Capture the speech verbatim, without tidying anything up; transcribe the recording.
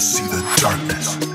see the darkness.